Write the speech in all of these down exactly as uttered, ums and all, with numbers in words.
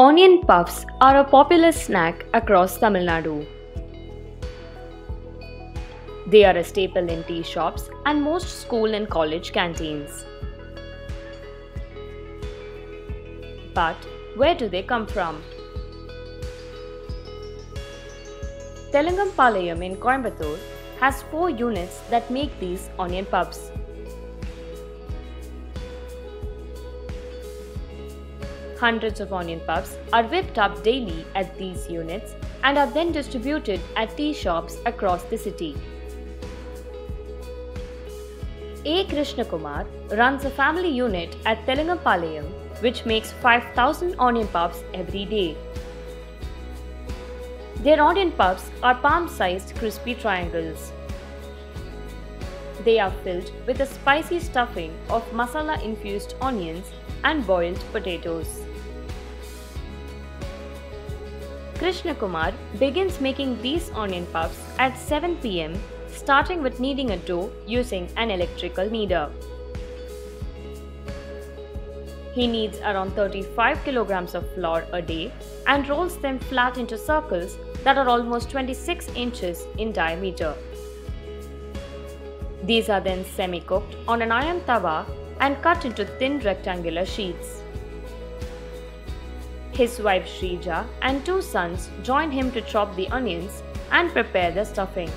Onion puffs are a popular snack across Tamil Nadu. They are a staple in tea shops and most school and college canteens. But where do they come from? Telungupalayam in Coimbatore has four units that make these onion puffs. Hundreds of onion puffs are whipped up daily at these units and are then distributed at tea shops across the city. A. Krishnakumar runs a family unit at Telungupalayam which makes five thousand onion puffs every day. Their onion puffs are palm-sized crispy triangles. They are filled with a spicy stuffing of masala-infused onions and boiled potatoes. Krishnakumar begins making these onion puffs at seven p m starting with kneading a dough using an electrical kneader. He kneads around thirty-five kilograms of flour a day and rolls them flat into circles that are almost twenty-six inches in diameter. These are then semi-cooked on an iron tawa and cut into thin rectangular sheets. His wife Shreeja and two sons join him to chop the onions and prepare the stuffing.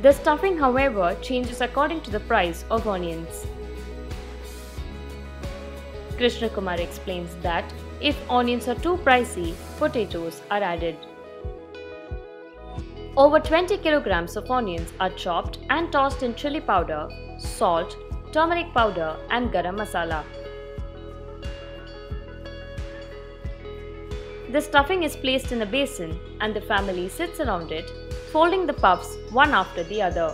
The stuffing, however, changes according to the price of onions. Krishnakumar explains that if onions are too pricey, potatoes are added. Over twenty kilograms of onions are chopped and tossed in chili powder, salt, turmeric powder and garam masala. The stuffing is placed in a basin and the family sits around it, folding the puffs one after the other.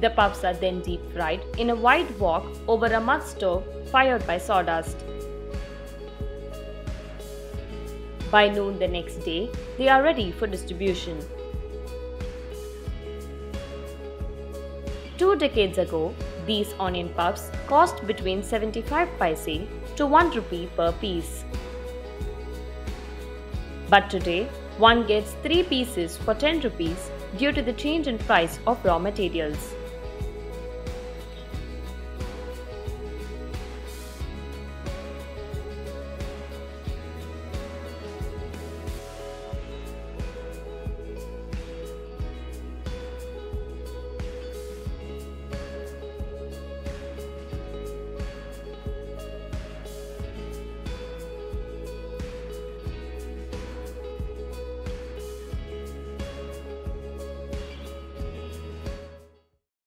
The puffs are then deep fried in a wide wok over a mud stove fired by sawdust. By noon the next day, they are ready for distribution. Two decades ago, these onion puffs cost between seventy-five paise to one rupee per piece. But today, one gets three pieces for ten rupees due to the change in price of raw materials.